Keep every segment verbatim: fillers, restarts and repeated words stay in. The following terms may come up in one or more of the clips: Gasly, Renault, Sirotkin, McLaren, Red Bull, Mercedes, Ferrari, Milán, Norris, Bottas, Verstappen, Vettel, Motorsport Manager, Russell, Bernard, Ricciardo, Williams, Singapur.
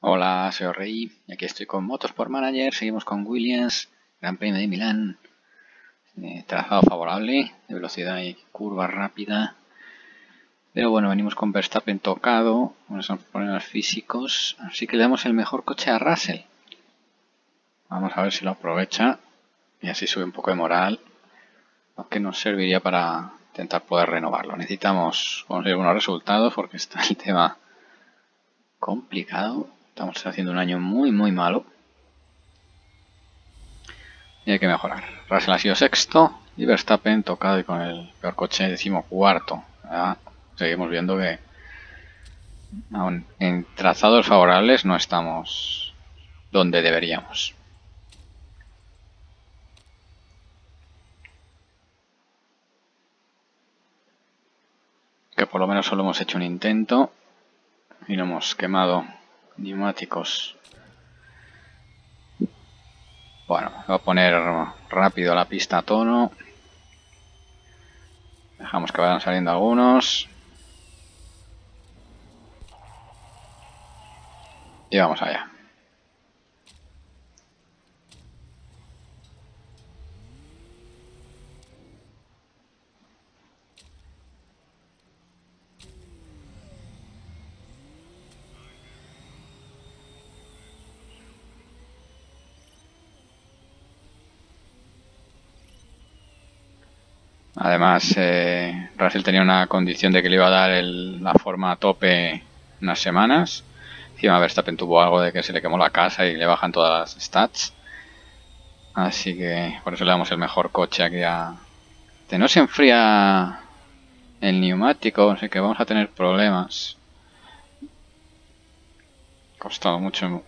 Hola, soy Rey y aquí estoy con Motorsport Manager. Seguimos con Williams, Gran Premio de Milán. Eh, trazado favorable, de velocidad y curva rápida. Pero bueno, venimos con Verstappen tocado, con esos problemas físicos. Así que le damos el mejor coche a Russell. Vamos a ver si lo aprovecha y así sube un poco de moral. Aunque nos serviría para intentar poder renovarlo. Necesitamos conseguir buenos resultados porque está el tema complicado. Estamos haciendo un año muy muy malo y hay que mejorar. Russell ha sido sexto y Verstappen tocado y con el peor coche decimocuarto. ¿Verdad? Seguimos viendo que aún en trazados favorables no estamos donde deberíamos. Que por lo menos solo hemos hecho un intento y no hemos quemado neumáticos. Bueno, voy a poner rápido la pista a tono. Dejamos que vayan saliendo algunos. Y vamos allá. Además, eh, Russell tenía una condición de que le iba a dar el, la forma a tope unas semanas. Encima Verstappen tuvo algo de que se le quemó la casa y le bajan todas las stats. Así que por eso le damos el mejor coche aquí a... No se enfría el neumático, así que vamos a tener problemas. Ha costado mucho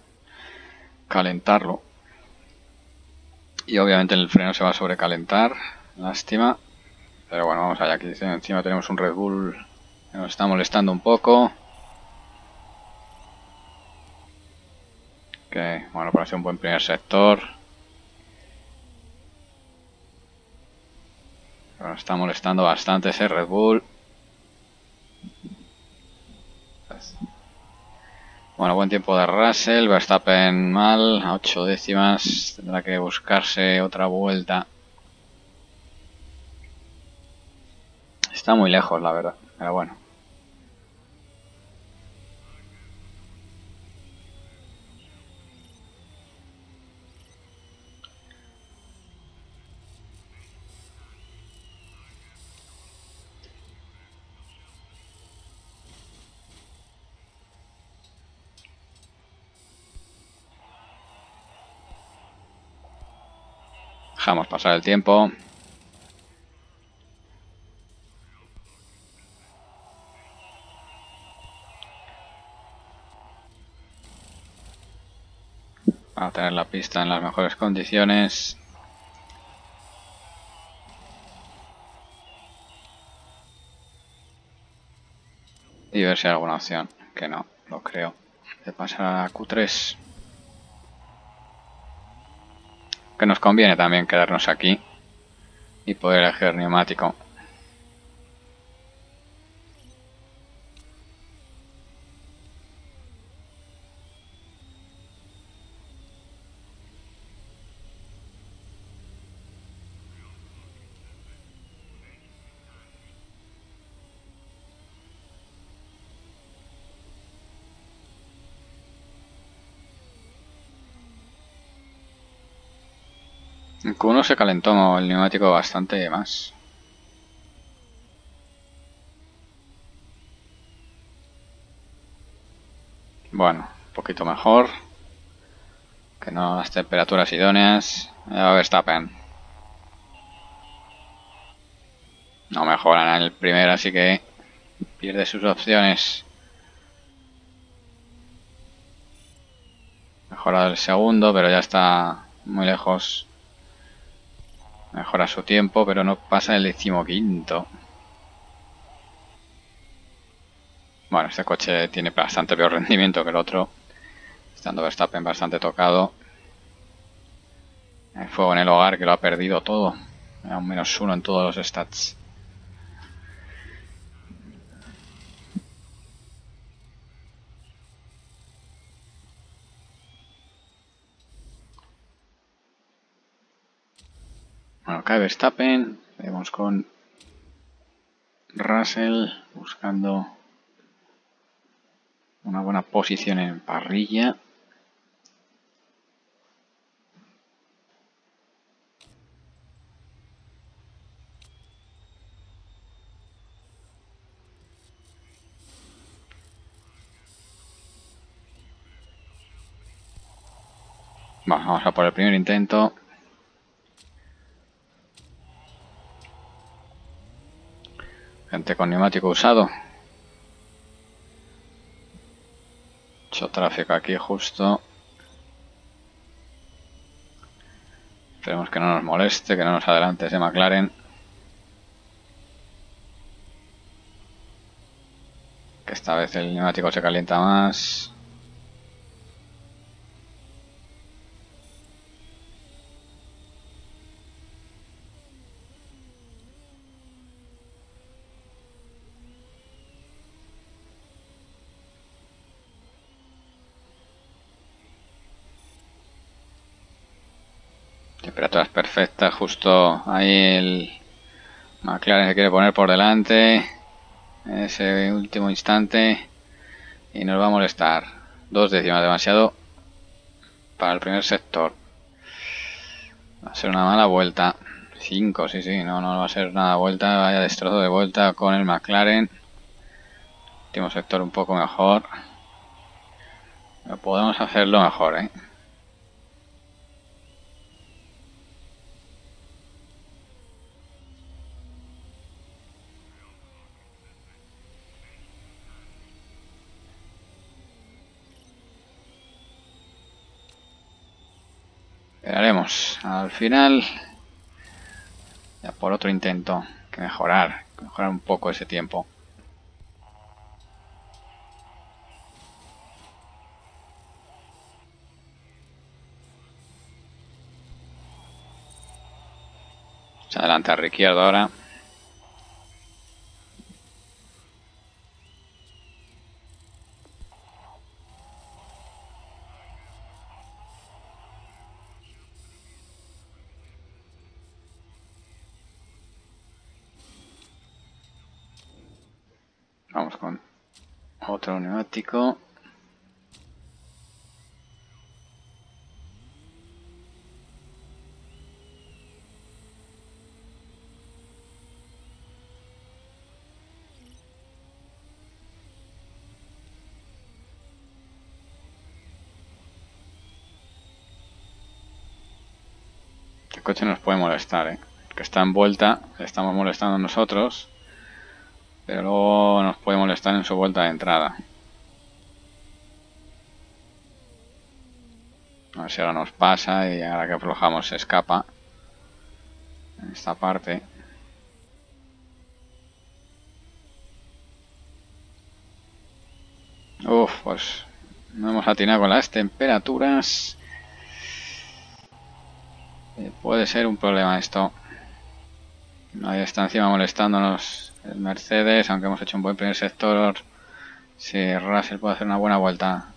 calentarlo. Y obviamente el freno se va a sobrecalentar. Lástima. Pero bueno, vamos allá. Aquí encima tenemos un Red Bull que nos está molestando un poco. Que bueno, parece un buen primer sector. Pero nos está molestando bastante ese Red Bull. Bueno, buen tiempo de Russell. Verstappen mal, a ocho décimas. Tendrá que buscarse otra vuelta. Está muy lejos, la verdad, pero bueno. Dejamos pasar el tiempo. A tener la pista en las mejores condiciones. Y ver si hay alguna opción, que no, lo creo, de pasar a Q tres. Que nos conviene también quedarnos aquí y poder elegir neumático. En Q uno se calentó el neumático bastante más. Bueno, un poquito mejor. Que no las temperaturas idóneas. A Verstappen. No mejoran en el primero, así que pierde sus opciones. Mejorado el segundo, pero ya está muy lejos. Mejora su tiempo, pero no pasa el decimoquinto. Bueno, este coche tiene bastante peor rendimiento que el otro. Estando Verstappen bastante tocado. El fuego en el hogar que lo ha perdido todo. A un menos uno en todos los stats. Bueno, cae Verstappen, vemos con Russell buscando una buena posición en parrilla. Bueno, vamos a por el primer intento. Gente con neumático usado. Mucho tráfico aquí justo. Esperemos que no nos moleste, que no nos adelante ese McLaren. Que esta vez el neumático se calienta más. Temperaturas perfectas, justo ahí el McLaren se quiere poner por delante en ese último instante y nos va a molestar. Dos décimas demasiado para el primer sector. Va a ser una mala vuelta. Cinco, sí, sí, no, no va a ser nada vuelta, vaya destrozo de vuelta con el McLaren. Último sector un poco mejor. Pero podemos hacerlo mejor, ¿eh? Esperaremos al final, ya por otro intento, que mejorar, que mejorar un poco ese tiempo. Se adelanta Ricciardo ahora. Vamos con otro neumático. El coche nos puede molestar, ¿eh? Que está en vuelta, le estamos molestando nosotros. Pero luego nos puede molestar en su vuelta de entrada. A ver si ahora nos pasa y ahora que aflojamos se escapa. En esta parte. Uff, pues no hemos atinado con las temperaturas. Eh, puede ser un problema esto. Ahí está encima molestándonos. El Mercedes, aunque hemos hecho un buen primer sector, si Russell puede hacer una buena vuelta.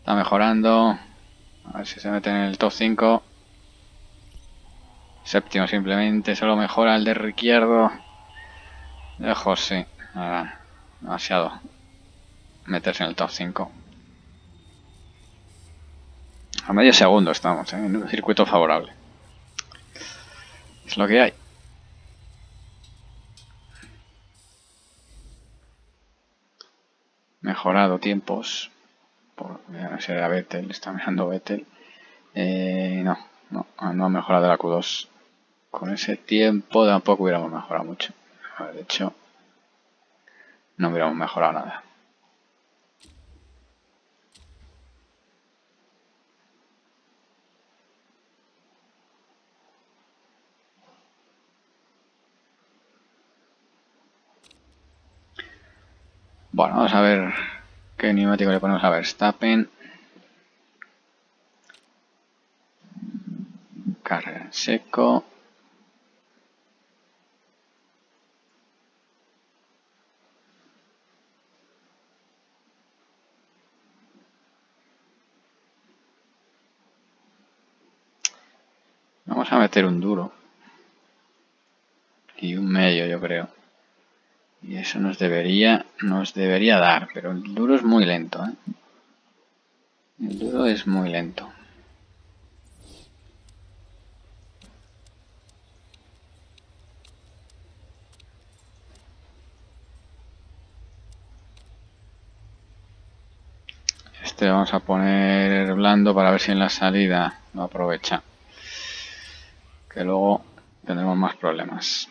Está mejorando. A ver si se mete en el top cinco. Séptimo simplemente, solo mejora el de Ricciardo. Lejos, sí. Ahora, demasiado. Meterse en el top cinco. A medio segundo estamos, ¿eh? En un circuito favorable. Es lo que hay. Mejorado tiempos, por no ser a Vettel, está mirando Vettel, eh, no, no, no ha mejorado la Q dos, con ese tiempo tampoco hubiéramos mejorado mucho, de hecho no hubiéramos mejorado nada. Bueno, vamos a ver qué neumático le ponemos a Verstappen. Carrera en seco. Vamos a meter un duro. y un medio, yo creo. Y eso nos debería, nos debería dar, pero el duro es muy lento, ¿eh? El duro es muy lento. Este vamos a poner blando para ver si en la salida lo aprovecha, que luego tendremos más problemas.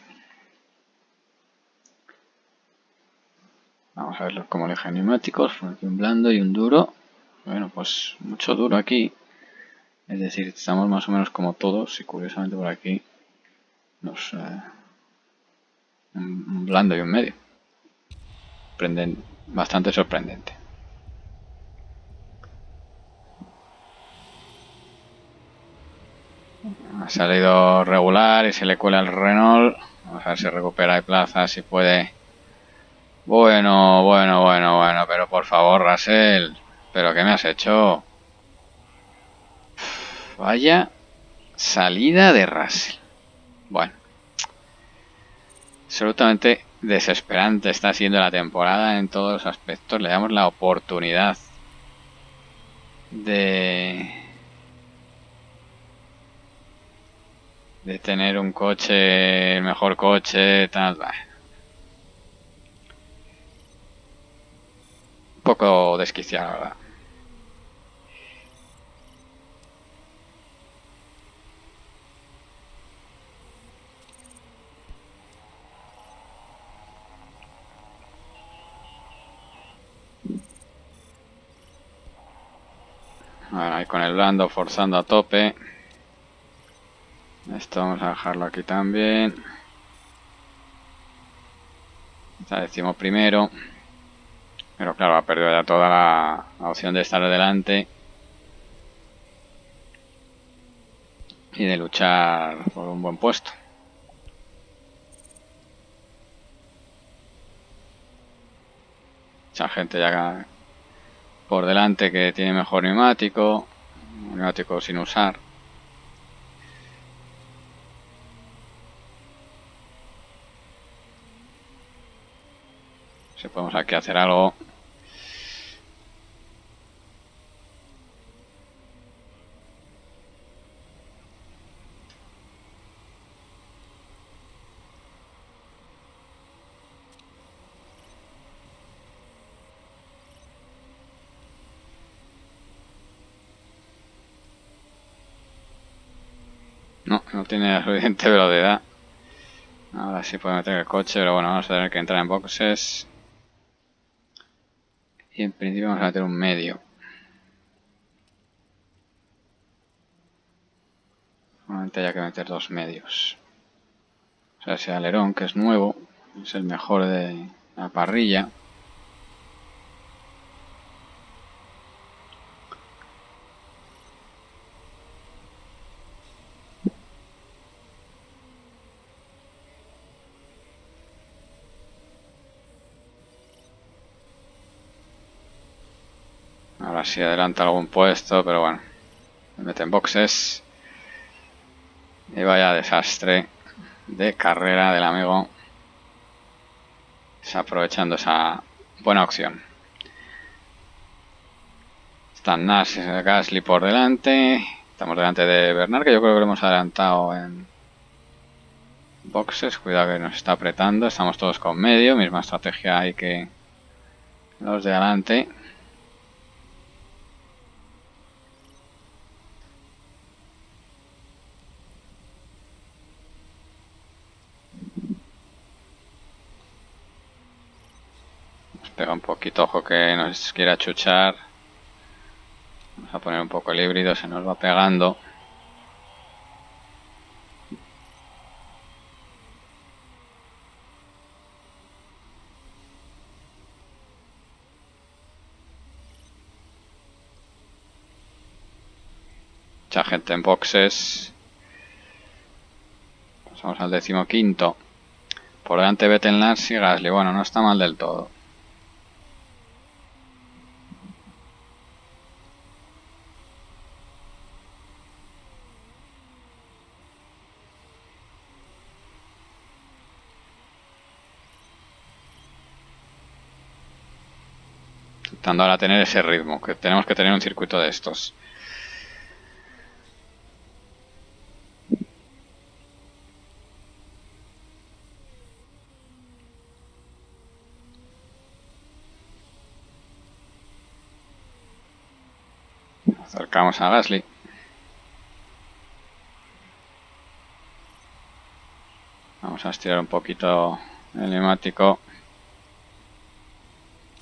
Vamos a ver cómo elige neumáticos, aquí un blando y un duro. Bueno, pues mucho duro aquí, es decir, estamos más o menos como todos, y curiosamente por aquí nos, eh, un blando y un medio, prenden, bastante sorprendente. Ha salido regular y se le cuela el Renault. Vamos a ver si recupera de plaza, si puede. Bueno, bueno, bueno, bueno, pero por favor, Russell, ¿pero qué me has hecho? Uf, vaya salida de Russell. Bueno, absolutamente desesperante está siendo la temporada en todos los aspectos. Le damos la oportunidad de... de tener un coche, el mejor coche, tal, bah. Un poco desquiciado, la verdad. Ahora ahí con el blando forzando a tope. Esto vamos a dejarlo aquí también. Está decimos primero. Pero claro, ha perdido ya toda la, la opción de estar delante. Y de luchar por un buen puesto. Mucha gente ya por delante que tiene mejor neumático. Neumático sin usar. Si podemos aquí hacer algo. No, no tiene la suficiente velocidad. Ahora sí puede meter el coche, pero bueno, vamos a tener que entrar en boxes. Y en principio vamos a meter un medio. Normalmente haya que meter dos medios. O sea, ese alerón que es nuevo, es el mejor de la parrilla. Si adelanta algún puesto, pero bueno, me meten boxes y vaya desastre de carrera del amigo, desaprovechando esa buena opción. Están Norris y Gasly por delante, estamos delante de Bernard, que yo creo que lo hemos adelantado en boxes. Cuidado que nos está apretando, estamos todos con medio, misma estrategia hay que los de adelante. Pega un poquito, ojo que nos quiera chuchar. Vamos a poner un poco el híbrido, se nos va pegando. Mucha gente en boxes. Pasamos al decimoquinto. Por delante Vettel, Norris y Gasly. Bueno, no está mal del todo. Intentando ahora tener ese ritmo, que tenemos que tener un circuito de estos. Acercamos a Gasly. Vamos a estirar un poquito el neumático.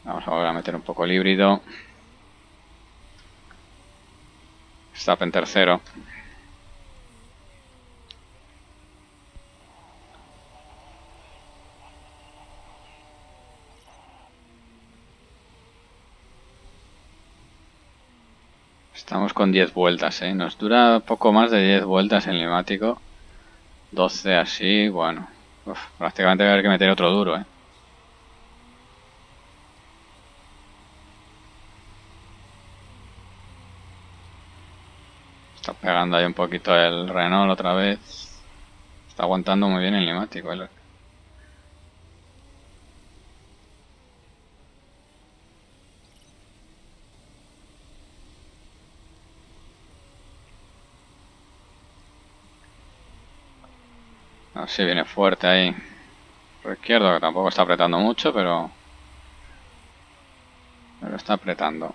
Vamos a volver a meter un poco el híbrido. Verstappen tercero. Estamos con diez vueltas, ¿eh? Nos dura poco más de diez vueltas el neumático. doce así, bueno. Uf, prácticamente voy a haber que meter otro duro, ¿eh? Está pegando ahí un poquito el Renault otra vez. Está aguantando muy bien el neumático, ¿eh? Sí, viene fuerte ahí. Por izquierdo, que tampoco está apretando mucho, pero... Pero está apretando.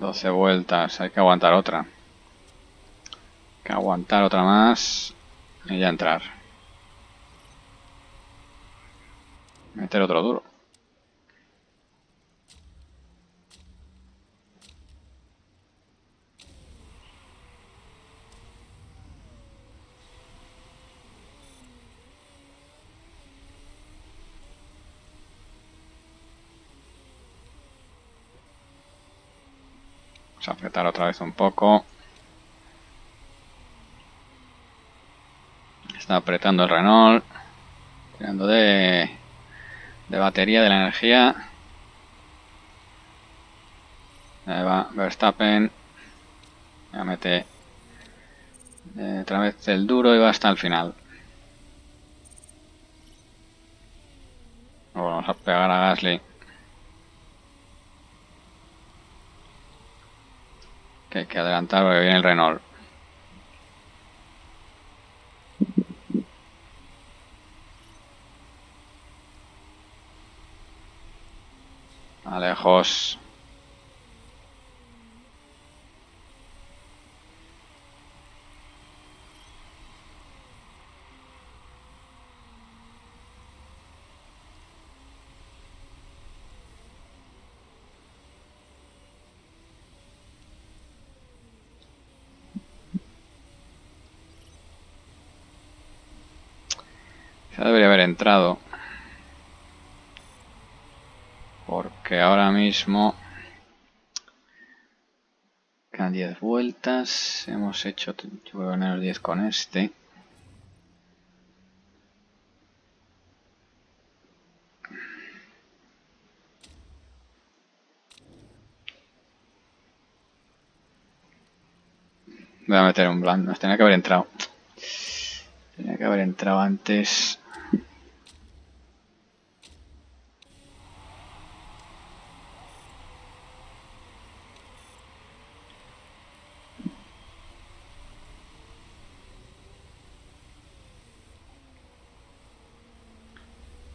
doce vueltas. Hay que aguantar otra. Hay que aguantar otra más. Y ya entrar. Meter otro duro. Vamos a apretar otra vez un poco. Está apretando el Renault. Tirando de, de batería, de la energía. Ahí va Verstappen. Ya mete eh, otra vez el duro y va hasta el final. Luego vamos a pegar a Gasly. Que hay que adelantar porque viene el Renault. A lejos. Ya debería haber entrado, porque ahora mismo quedan diez vueltas, hemos hecho menos diez con este. Voy a meter un blando, tenía que haber entrado, tenía que haber entrado antes.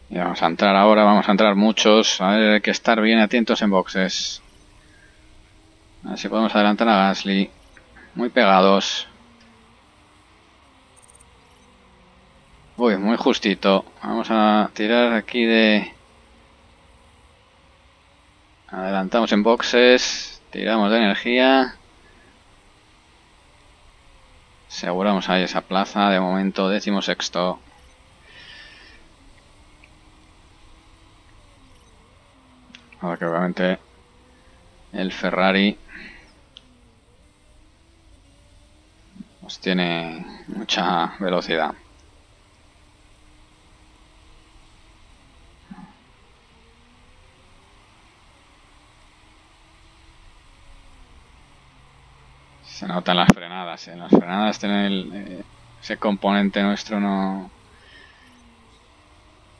Ya vamos a entrar ahora, vamos a entrar muchos. A ver, hay que estar bien atentos en boxes. A ver si podemos adelantar a Gasly. Muy pegados. Uy, muy justito. Vamos a tirar aquí de... Adelantamos en boxes. Tiramos de energía. Aseguramos ahí esa plaza. De momento, décimo sexto. Ahora que obviamente el Ferrari pues tiene mucha velocidad. Se notan las frenadas, en ¿eh? las frenadas tiene el, eh, ese componente nuestro no,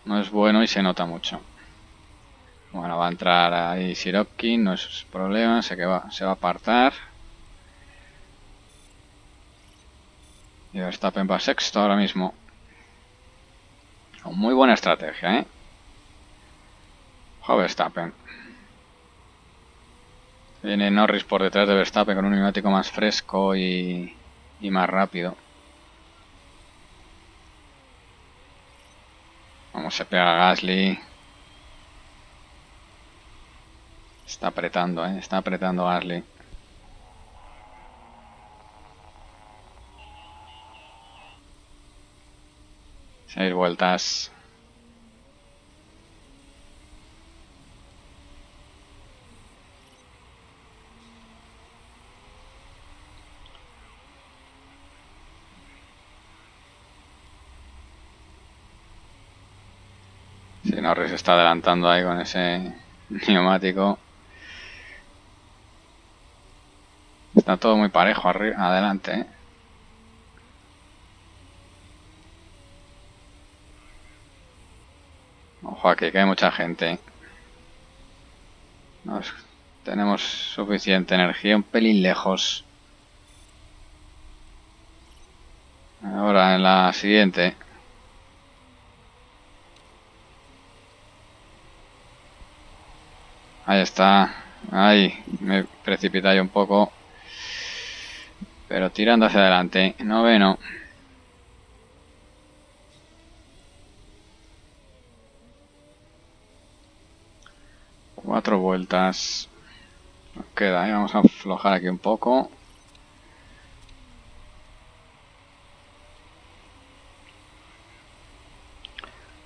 no es bueno y se nota mucho. Bueno, va a entrar ahí Sirotkin, no es problema, sé que va, se va a apartar. Y Verstappen va sexto ahora mismo. Muy buena estrategia, ¿eh? Ojo Verstappen. Viene Norris por detrás de Verstappen con un neumático más fresco y, y más rápido. Vamos, se pega a Gasly. Está apretando, ¿eh? Está apretando Gasly. Seis vueltas. Si sí, Norris está adelantando ahí con ese neumático. Está todo muy parejo arriba, adelante, ¿eh? Ojo aquí, que hay mucha gente. Nos, tenemos suficiente energía, un pelín lejos. Ahora en la siguiente. Ahí está. Ahí me precipité yo un poco. Pero tirando hacia adelante. Noveno. Cuatro vueltas nos queda, ¿eh? Vamos a aflojar aquí un poco.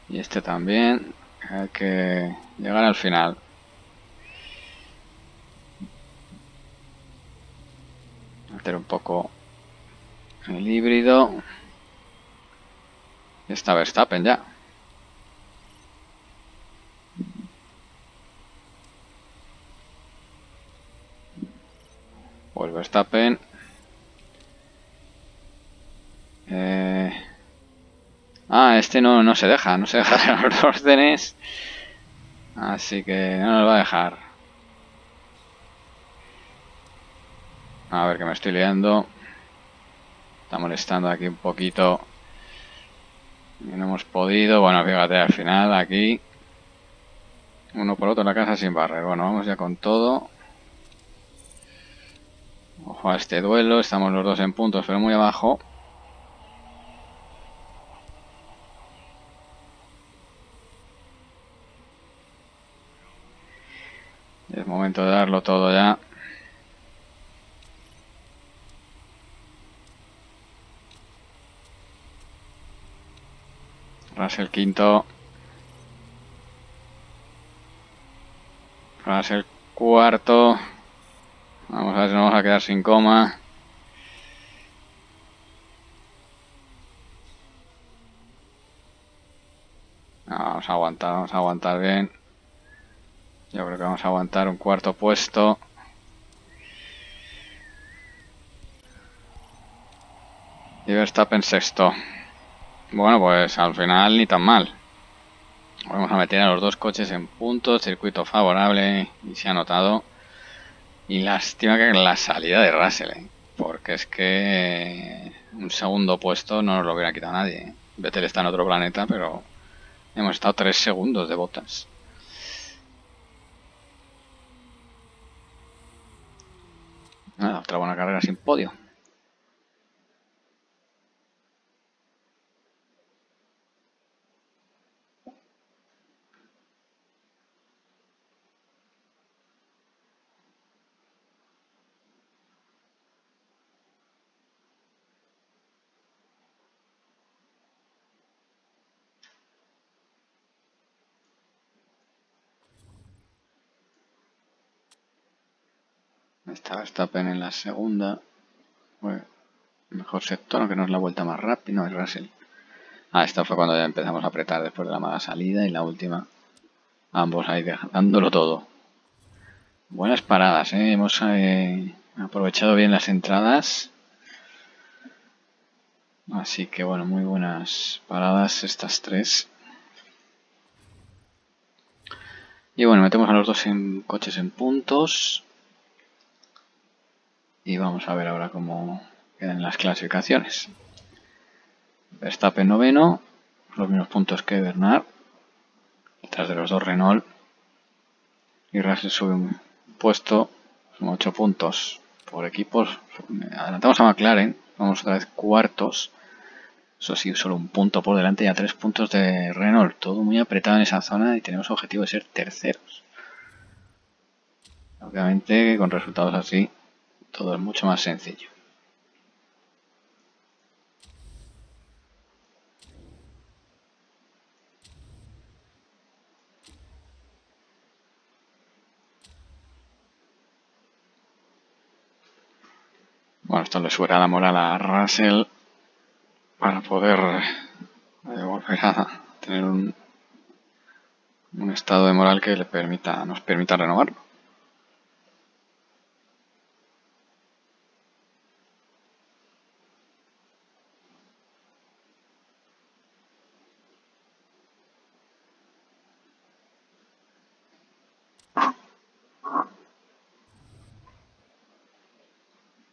Y este también. Hay que llegar al final. Meter un poco el híbrido. Y está Verstappen ya. Pues Verstappen. Eh... Ah, este no, no se deja, no se deja de los órdenes. Así que no nos va a dejar. A ver, que me estoy liando. Está molestando aquí un poquito. No hemos podido. Bueno, fíjate, al final aquí. Uno por otro en la casa sin barrer. Bueno, vamos ya con todo. Ojo a este duelo, estamos los dos en puntos, pero muy abajo. Es momento de darlo todo ya. Russell quinto. Russell cuarto. Vamos a ver si nos vamos a quedar sin coma. No, vamos a aguantar, vamos a aguantar bien. Yo creo que vamos a aguantar un cuarto puesto. Y Verstappen sexto. Bueno, pues al final ni tan mal. Vamos a meter a los dos coches en puntos, circuito favorable y se ha notado. Y lástima que la salida de Russell, ¿eh? Porque es que un segundo puesto no nos lo hubiera quitado nadie, ¿eh? Vettel está en otro planeta, pero hemos estado tres segundos de Bottas. Nada, otra buena carrera sin podio. Está Verstappen en la segunda. Bueno, mejor sector, aunque no es la vuelta más rápida. No, es Russell. Ah, esta fue cuando ya empezamos a apretar después de la mala salida y la última. Ambos ahí dejándolo todo. Buenas paradas, ¿eh? Hemos eh, aprovechado bien las entradas. Así que bueno, muy buenas paradas estas tres. Y bueno, metemos a los dos en coches en puntos. Y vamos a ver ahora cómo quedan las clasificaciones. Verstappen noveno, los mismos puntos que Bernard, detrás de los dos Renault. Y Russell sube un puesto, son ocho puntos por equipos. Adelantamos a McLaren, vamos otra vez cuartos. Eso sí, solo un punto por delante y a tres puntos de Renault. Todo muy apretado en esa zona y tenemos el objetivo de ser terceros. Obviamente con resultados así todo es mucho más sencillo. Bueno, esto le subirá la moral a Russell para poder eh, volver a tener un, un estado de moral que le permita, nos permita renovarlo.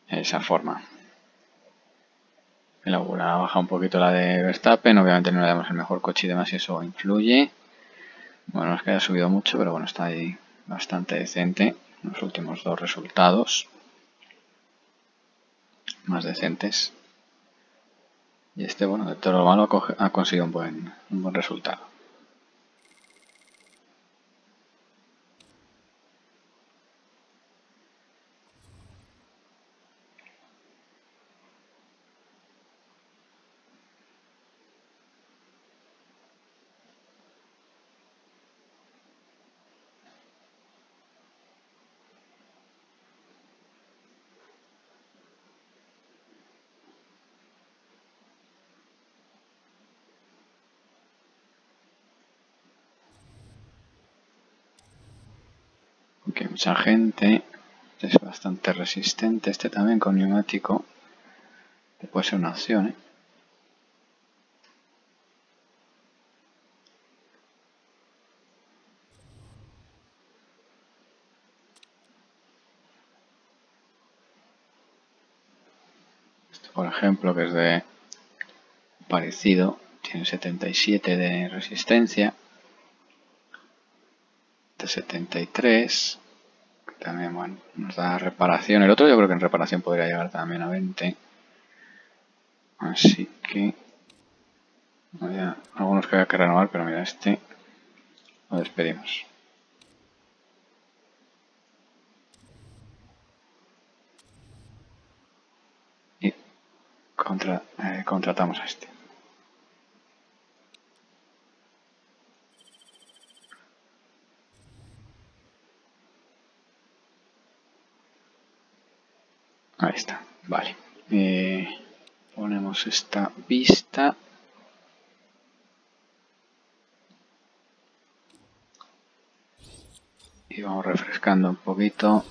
Esa forma. La baja un poquito la de Verstappen, obviamente no le damos el mejor coche y demás, y eso influye. Bueno, no es que haya subido mucho, pero bueno, está ahí bastante decente. Los últimos dos resultados más decentes. Y este, bueno, de todo lo malo ha conseguido un buen, un buen resultado. Que mucha gente, este es bastante resistente, este también con neumático, que puede ser una opción, ¿eh? Este por ejemplo, que es de parecido, tiene setenta y siete de resistencia, este setenta y tres. También, bueno, nos da reparación. El otro yo creo que en reparación podría llegar también a veinte. Así que había algunos que había que renovar, pero mira, este lo despedimos. Y contra, eh, contratamos a este. Ahí está, vale. Eh, ponemos esta vista. Y vamos refrescando un poquito.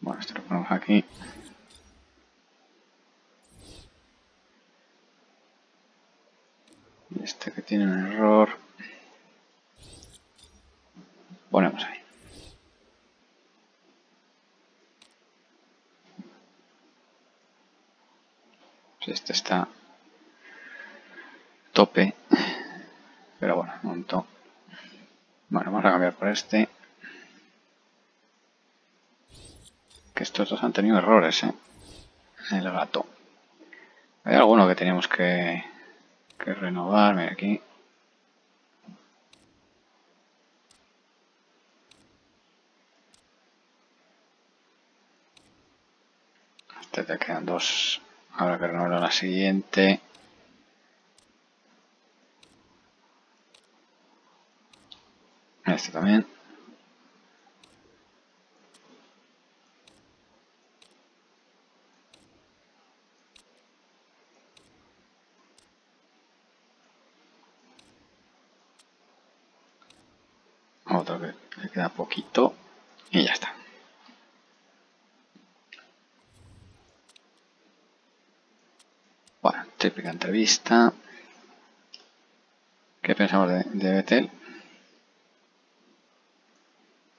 Bueno, esto lo ponemos aquí. Este que tiene un error. Ponemos ahí. Este está tope. Pero bueno, montó. Bueno, vamos a cambiar por este. Que estos dos han tenido errores, ¿eh? El gato. Hay alguno que tenemos que... que renovar, mira aquí. Este te quedan dos. Habrá que renovarlo a la siguiente. Este también. Otro que le queda poquito y ya está. Típica entrevista. ¿Qué pensamos de, de Vettel?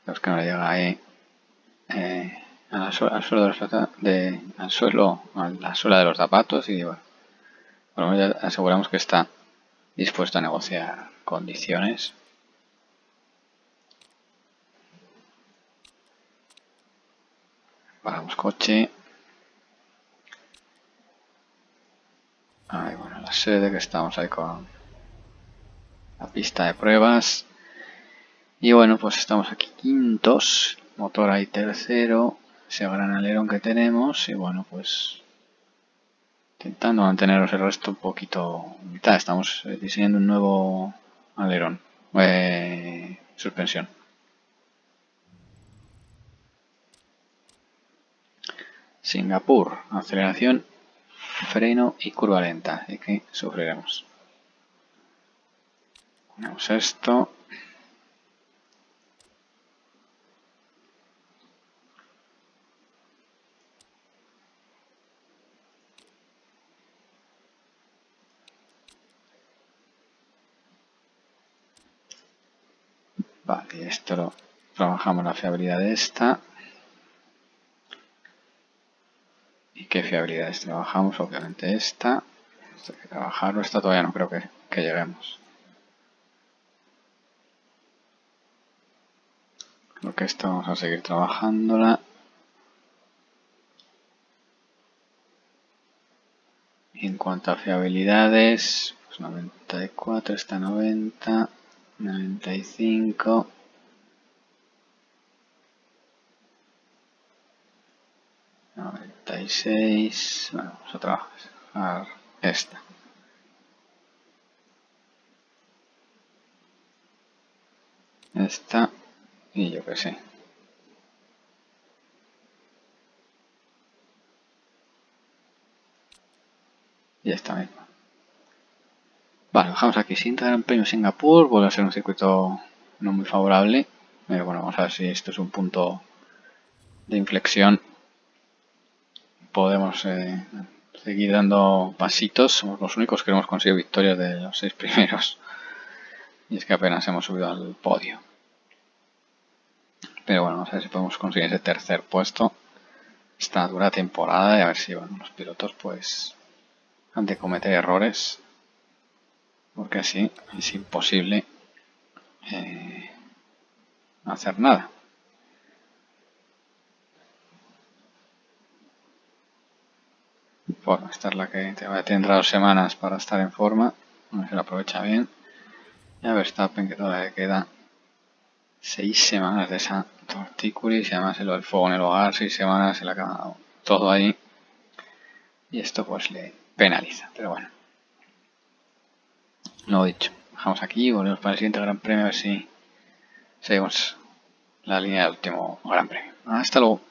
Los que no llega ahí eh, a la suela, al suelo de los de, al suelo, a la suela de los zapatos, y bueno, por lo menos ya aseguramos que está dispuesto a negociar condiciones. Paramos coche. Ahí, bueno, la sede que estamos ahí con la pista de pruebas. Y bueno, pues estamos aquí quintos, motor ahí tercero, ese gran alerón que tenemos, y bueno, pues intentando manteneros el resto un poquito mitad. Estamos diseñando un nuevo alerón, eh, suspensión. Singapur, aceleración, freno y curva lenta, así que sufriremos. Ponemos esto. Vale, esto lo trabajamos, la fiabilidad de esta. ¿Y qué fiabilidades trabajamos? Obviamente esta. Esta hay que trabajarlo, esta todavía no creo que, que lleguemos. Creo que esta vamos a seguir trabajándola. Y en cuanto a fiabilidades, pues noventa y cuatro, esta noventa. noventa y cinco. noventa y seis. Bueno, vamos a trabajar esta. Esta. Y yo que sé. Y esta misma. Vale, dejamos aquí cinta Gran Premio Singapur, vuelve a ser un circuito no muy favorable, pero bueno, vamos a ver si esto es un punto de inflexión. Podemos eh, seguir dando pasitos, somos los únicos que hemos conseguido victorias de los seis primeros, y es que apenas hemos subido al podio. Pero bueno, vamos a ver si podemos conseguir ese tercer puesto esta dura temporada, y a ver si bueno, los pilotos pues han de cometer errores. Porque así es imposible eh, hacer nada. Bueno, esta es la que tendrá dos semanas para estar en forma. A ver si la aprovecha bien. Y a Verstappen, que todavía queda seis semanas de esa tortícolis. Y además el fuego en el hogar, seis semanas, se le ha acabado todo ahí. Y esto pues le penaliza, pero bueno. Lo dicho, dejamos aquí, volvemos para el siguiente Gran Premio a ver si seguimos la línea del último Gran Premio. Hasta luego.